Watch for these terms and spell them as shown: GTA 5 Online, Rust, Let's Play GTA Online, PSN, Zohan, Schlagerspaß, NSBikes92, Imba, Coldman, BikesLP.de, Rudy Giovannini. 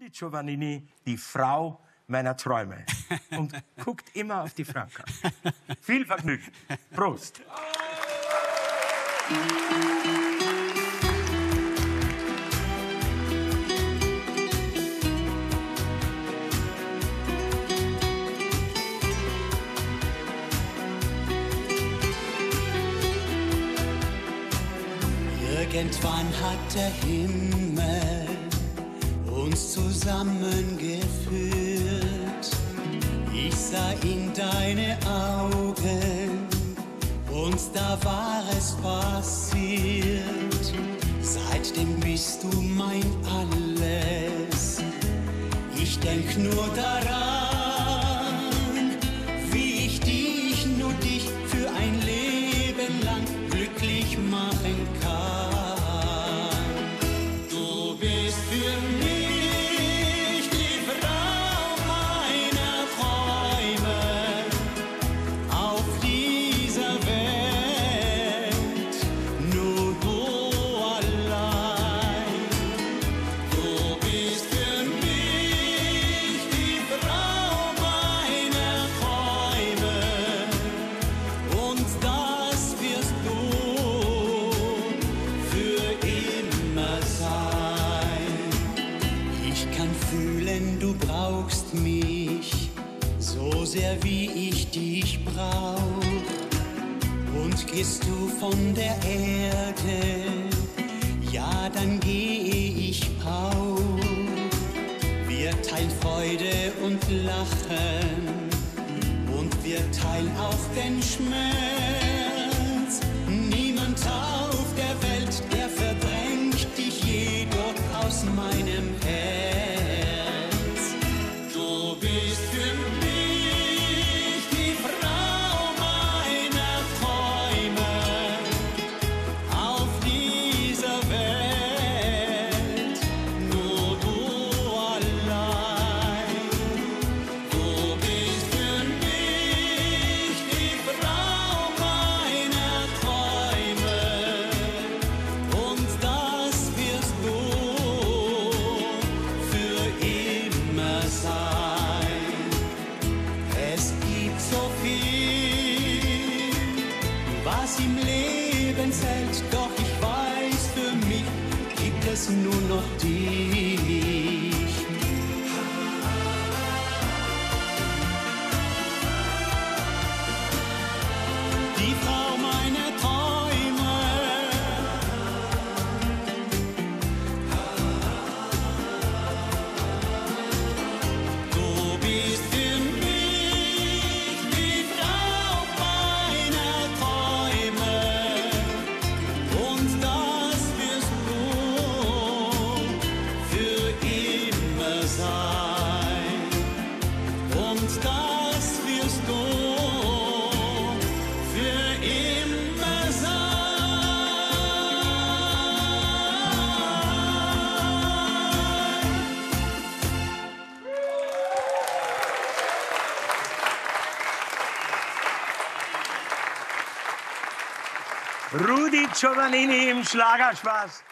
Rudy Giovannini, die Frau meiner Träume. Und guckt immer auf die Franka. Viel Vergnügen. Prost. Irgendwann hat der Himmel uns zusammengeführt. Ich sah in deine Augen, und da war es passiert. Seitdem bist du mein Alles. Ich denk nur daran, wie ich dich, nur dich, für ein Leben lang glücklich machen kann. Du brauchst mich so sehr, wie ich dich brauch. Und gehst du von der Erde, ja, dann geh ich auch. Wir teilen Freude und Lachen, und wir teilen auch den Schmerz. Niemand auf der Welt, der verdrängt dich jedoch aus meinem Herz. Was im Leben zählt, doch ich weiß, für mich gibt es nur noch dich. Die Frau meiner Träume. Du bist für mich. Das wirst du für immer sein. Rudy Giovannini im Schlagerspaß.